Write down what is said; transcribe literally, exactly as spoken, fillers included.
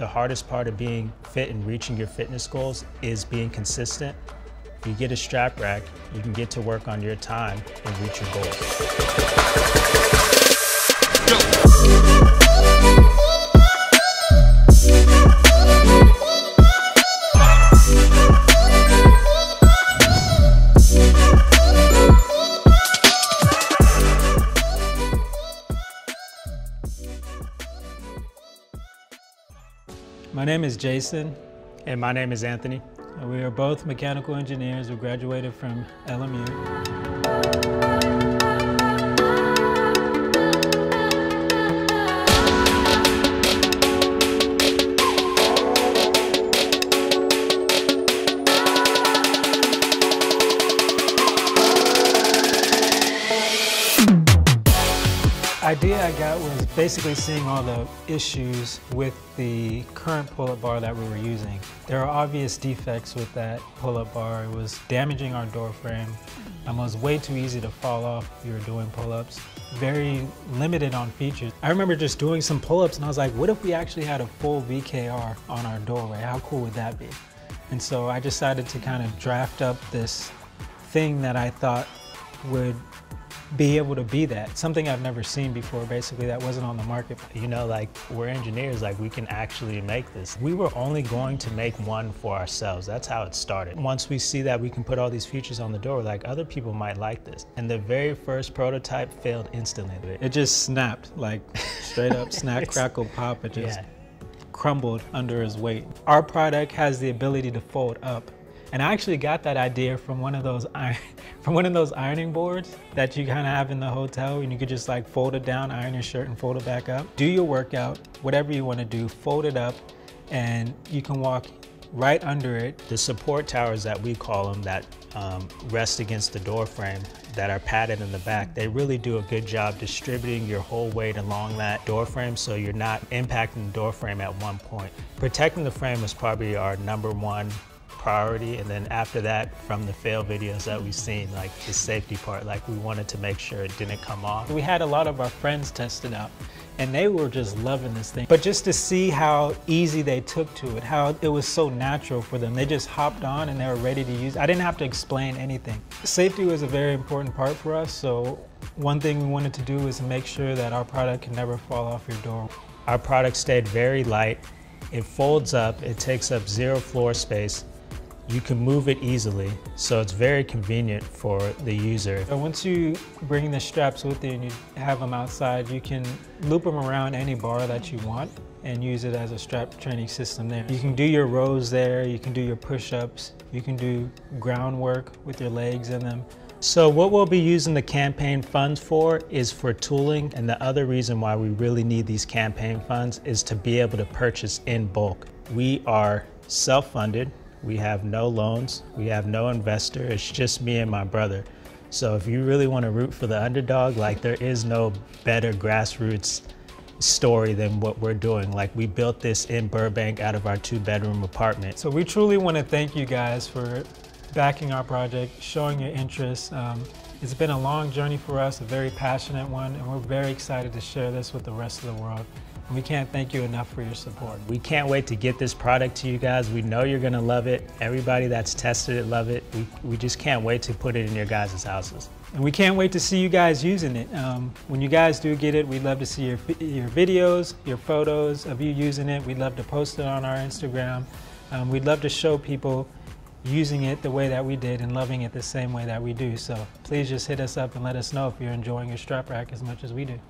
The hardest part of being fit and reaching your fitness goals is being consistent. If you get a strap rack, you can get to work on your time and reach your goals. My name is Jason, and my name is Anthony. We are both mechanical engineers who graduated from L M U. The idea I got was basically seeing all the issues with the current pull-up bar that we were using. There are obvious defects with that pull-up bar. It was damaging our door frame. Um, it was way too easy to fall off if you were doing pull-ups. Very limited on features. I remember just doing some pull-ups and I was like, what if we actually had a full V K R on our doorway? How cool would that be? And so I decided to kind of draft up this thing that I thought would be able to be that. Something I've never seen before, basically, that wasn't on the market. You know, like, we're engineers, like, we can actually make this. We were only going to make one for ourselves. That's how it started. Once we see that we can put all these features on the door, like, other people might like this. And the very first prototype failed instantly. It just snapped, like, straight up snap, crackle, pop. It just yeah. crumbled under his weight. Our product has the ability to fold up. And I actually got that idea from one of those iron, from one of those ironing boards that you kind of have in the hotel, and you could just like fold it down, iron your shirt, and fold it back up. Do your workout, whatever you want to do, fold it up, and you can walk right under it. The support towers that we call them that um, rest against the door frame that are padded in the back, they really do a good job distributing your whole weight along that door frame so you're not impacting the door frame at one point. Protecting the frame is probably our number one priority, and then after that, from the fail videos that we've seen, like the safety part, like we wanted to make sure it didn't come off. We had a lot of our friends test it out, and they were just loving this thing. But just to see how easy they took to it, how it was so natural for them. They just hopped on and they were ready to use it. I didn't have to explain anything. Safety was a very important part for us, so one thing we wanted to do was make sure that our product can never fall off your door. Our product stayed very light. It folds up, it takes up zero floor space. You can move it easily, so it's very convenient for the user. So once you bring the straps with you and you have them outside, you can loop them around any bar that you want and use it as a strap training system there. You can do your rows there, you can do your push-ups, you can do ground work with your legs in them. So what we'll be using the campaign funds for is for tooling, and the other reason why we really need these campaign funds is to be able to purchase in bulk. We are self-funded. We have no loans, we have no investor, it's just me and my brother. So if you really want to root for the underdog, like, there is no better grassroots story than what we're doing. Like, we built this in Burbank out of our two bedroom apartment. So we truly want to thank you guys for backing our project, showing your interest. Um, it's been a long journey for us, a very passionate one, and we're very excited to share this with the rest of the world. We can't thank you enough for your support. We can't wait to get this product to you guys. We know you're gonna love it. Everybody that's tested it, love it. We, we just can't wait to put it in your guys' houses. And we can't wait to see you guys using it. Um, when you guys do get it, we'd love to see your, your videos, your photos of you using it. We'd love to post it on our Instagram. Um, we'd love to show people using it the way that we did and loving it the same way that we do. So please just hit us up and let us know if you're enjoying your strap rack as much as we do.